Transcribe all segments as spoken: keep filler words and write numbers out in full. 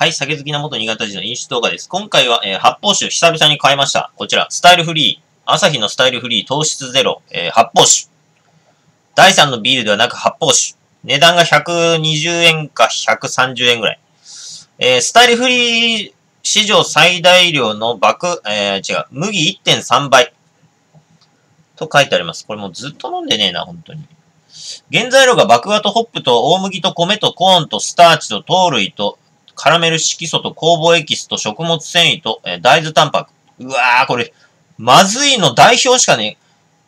はい、酒好きな元新潟人の飲酒動画です。今回は、えー、発泡酒、久々に買いました。こちら、スタイルフリー、アサヒのスタイルフリー糖質ゼロ、えー、発泡酒。だいさんのビールではなく発泡酒。値段がひゃくにじゅうえんかひゃくさんじゅうえんぐらい。えー、スタイルフリー史上最大量の爆、えー、違う、麦 いってんさん 倍。と書いてあります。これもうずっと飲んでねえな、本当に。原材料が麦芽とホップと大麦と米とコーンとスターチと糖類と、カラメル色素と酵母エキスと食物繊維と、えー、大豆タンパク。うわー、これ、まずいの代表しかね、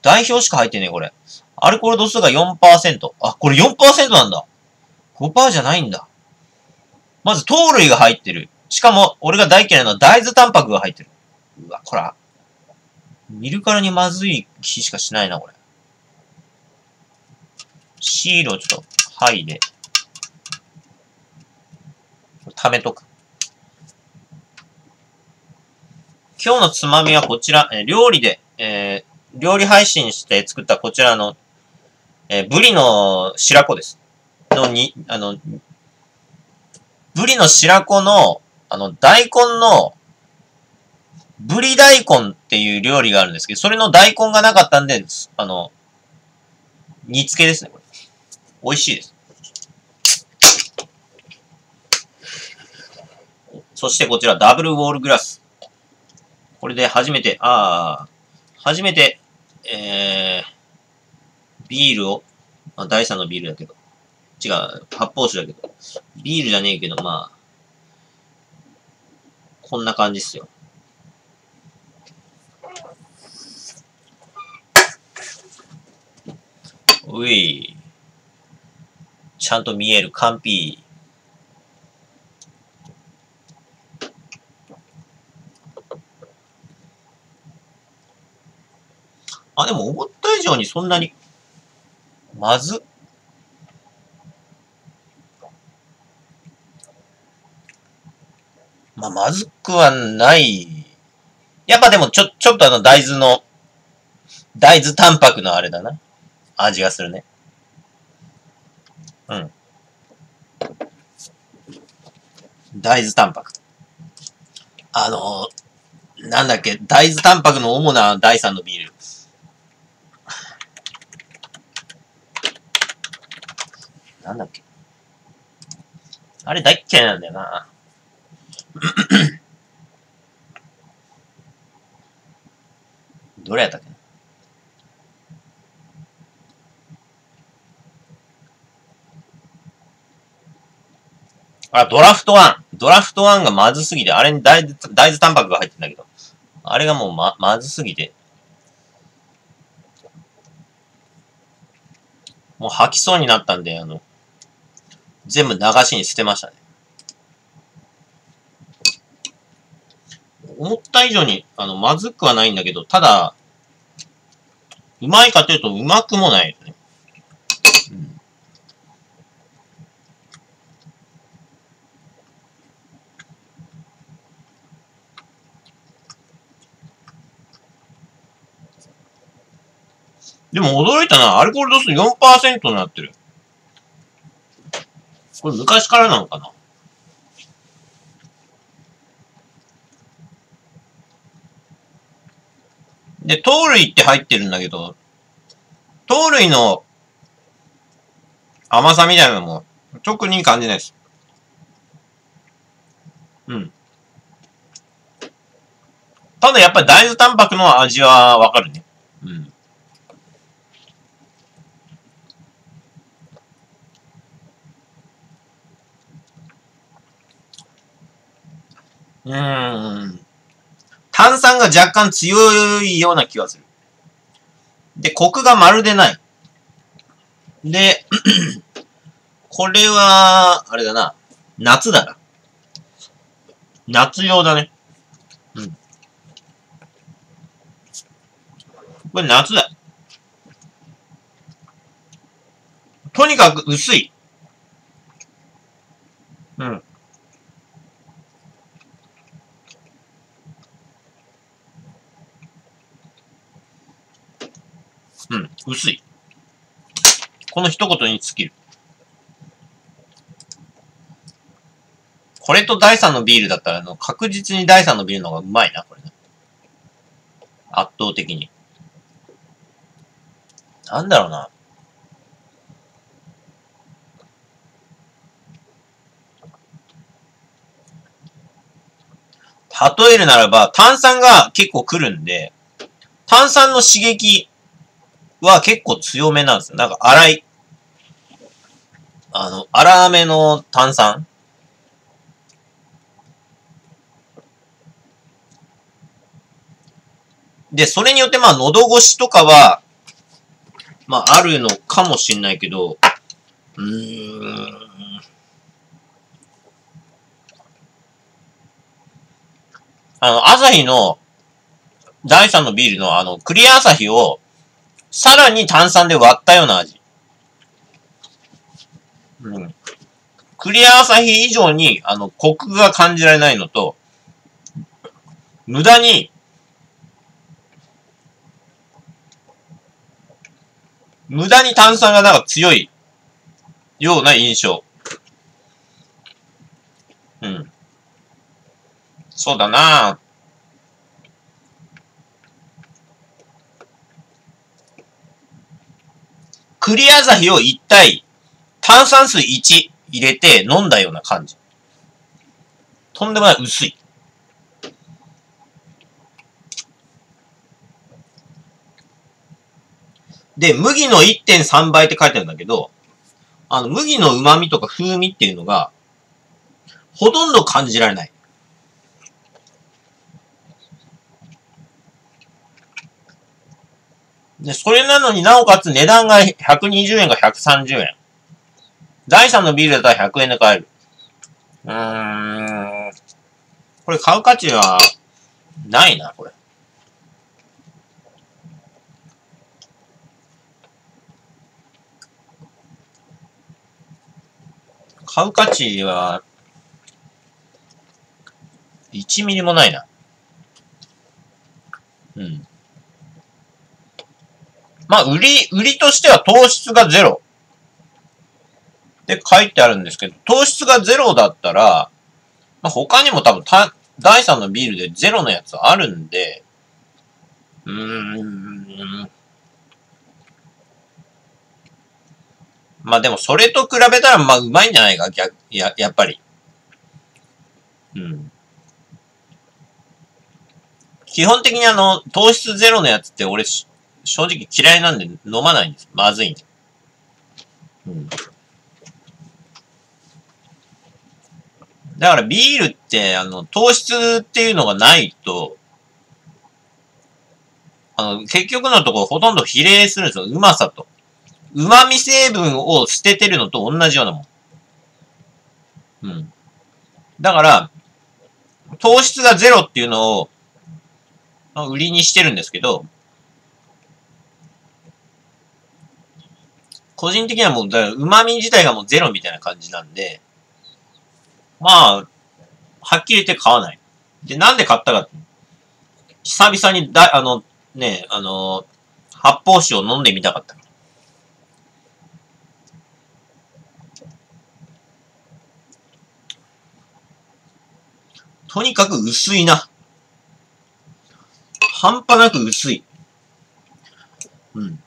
代表しか入ってねえ、これ。アルコール度数が よんパーセント。あ、これ よんパーセント なんだ。ごパーセント じゃないんだ。まず糖類が入ってる。しかも、俺が大嫌いな大豆タンパクが入ってる。うわ、こら。見るからにまずい気しかしないな、これ。シールをちょっと、はいで。溜めとく。今日のつまみはこちら、えー、料理で、えー、料理配信して作ったこちらの、えー、ブリの白子です。のに、あの、ブリの白子の、あの、大根の、ブリ大根っていう料理があるんですけど、それの大根がなかったんで、あの、煮付けですね、これ。美味しいです。そしてこちら、ダブルウォールグラス。これで初めて、ああ、初めて、えー、ビールを、まあ、だいさんのビールだけど、違う、発泡酒だけど、ビールじゃねえけど、まあ、こんな感じっすよ。うい、ちゃんと見える、カンピー。あ、でも思った以上にそんなに、まず。まあ、まずくはない。やっぱでもちょ、ちょっとあの大豆の、大豆タンパクのあれだな。味がするね。うん。大豆タンパク。あのー、なんだっけ、大豆タンパクの主なだいさんのビール。なんだっけあれ大っ嫌いなんだよな。どれやったっけあ、ドラフトワン。ドラフトワンがまずすぎて、あれに大豆、大豆タンパクが入ってんだけど、あれがもうま、まずすぎて、もう吐きそうになったんで、あの、全部流しに捨てましたね。思った以上に、あの、まずくはないんだけど、ただ、うまいかというとうまくもないよね。うん、でも驚いたな。アルコール度数 よんパーセント になってる。これ昔からなのかな？で、糖類って入ってるんだけど、糖類の甘さみたいなのも特に感じないです。うん。ただやっぱり大豆タンパクの味はわかるね。うん。うーん。炭酸が若干強いような気がする。で、コクがまるでない。で、これは、あれだな。夏だな。夏用だね。うん。これ夏だ。とにかく薄い。うん。うん、薄い。この一言に尽きる。これとだいさんのビールだったら、確実にだいさんのビールの方がうまいな、これね。圧倒的に。なんだろうな。例えるならば、炭酸が結構来るんで、炭酸の刺激は結構強めなんですよ。なんか粗い。あの、粗めの炭酸。で、それによってまあ、喉越しとかは、まあ、あるのかもしんないけど、うーん。あの、アサヒの、だいさんのビールのあの、クリアアサヒを、さらに炭酸で割ったような味。うん。クリアアサヒ以上に、あの、コクが感じられないのと、無駄に、無駄に炭酸がなんか強いような印象。うん。そうだなぁ。クリアアサヒをいち対炭酸水いち入れて飲んだような感じ。とんでもない薄い。で、麦の いってんさん 倍って書いてあるんだけど、あの、麦の旨味とか風味っていうのが、ほとんど感じられない。で、それなのになおかつ値段がひゃくにじゅうえんかひゃくさんじゅうえん。だいさんのビールだったらひゃくえんで買える。うーん。これ買う価値は、ないな、これ。買う価値は、いちミリもないな。うん。まあ、売り、売りとしては糖質がゼロ。って書いてあるんですけど、糖質がゼロだったら、まあ、他にも多分、だいさんのビールでゼロのやつあるんで、うーん。まあでもそれと比べたらまあうまいんじゃないか、逆、や、やっぱり。うん。基本的にあの、糖質ゼロのやつって俺、正直嫌いなんで飲まないんです。まずいんで。うん。だからビールって、あの、糖質っていうのがないと、あの、結局のところほとんど比例するんですよ。うまさと。旨味成分を捨ててるのと同じようなもん。うん。だから、糖質がゼロっていうのを売りにしてるんですけど、個人的にはもう、だから旨味自体がもうゼロみたいな感じなんで、まあ、はっきり言って買わない。で、なんで買ったかって、久々にだ、あの、ね、あの、発泡酒を飲んでみたかった。とにかく薄いな。半端なく薄い。うん。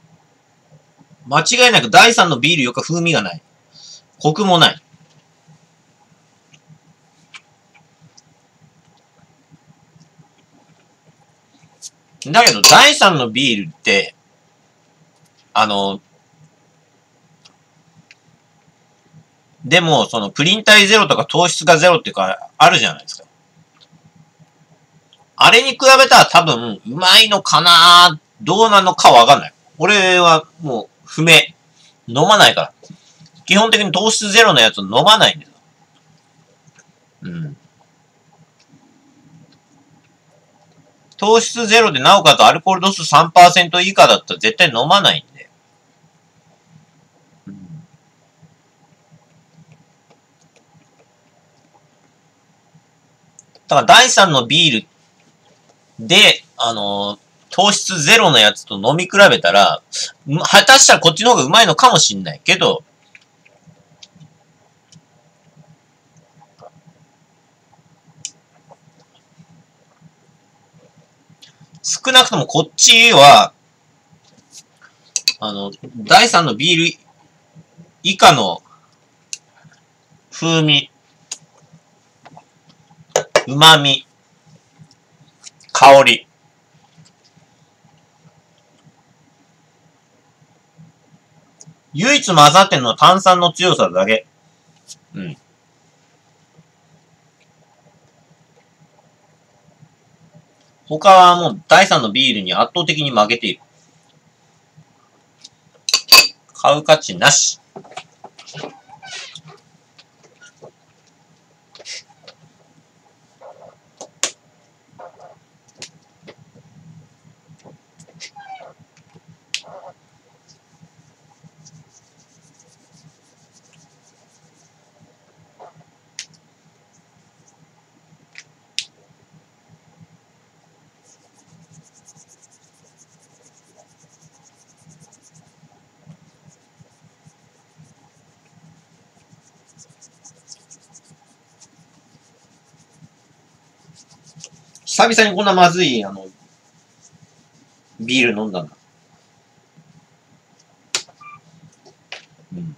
間違いなくだいさんのビールより風味がない。コクもない。だけどだいさんのビールって、あの、でも、そのプリン体ゼロとか糖質がゼロっていうか、あるじゃないですか。あれに比べたら多分、うまいのかな、どうなのかわかんない。俺はもう、不明。飲まないから。基本的に糖質ゼロのやつ飲まないんですよ。うん。糖質ゼロでなおかつアルコール度数 さんパーセント 以下だったら絶対飲まないんで。うん、だからだいさんのビールって、で、あのー、糖質ゼロのやつと飲み比べたら、果たしたらこっちの方がうまいのかもしんないけど、少なくともこっちは、あの、だいさんのビール以下の風味、旨味、香り、唯一混ざってんのは炭酸の強さだけ。うん。他はもうだいさんのビールに圧倒的に負けている。買う価値なし。久々にこんなまずい、あの、ビール飲んだな。うん。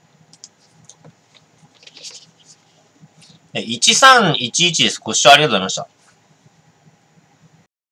え、いちさんいちいちです。ご視聴ありがとうございました。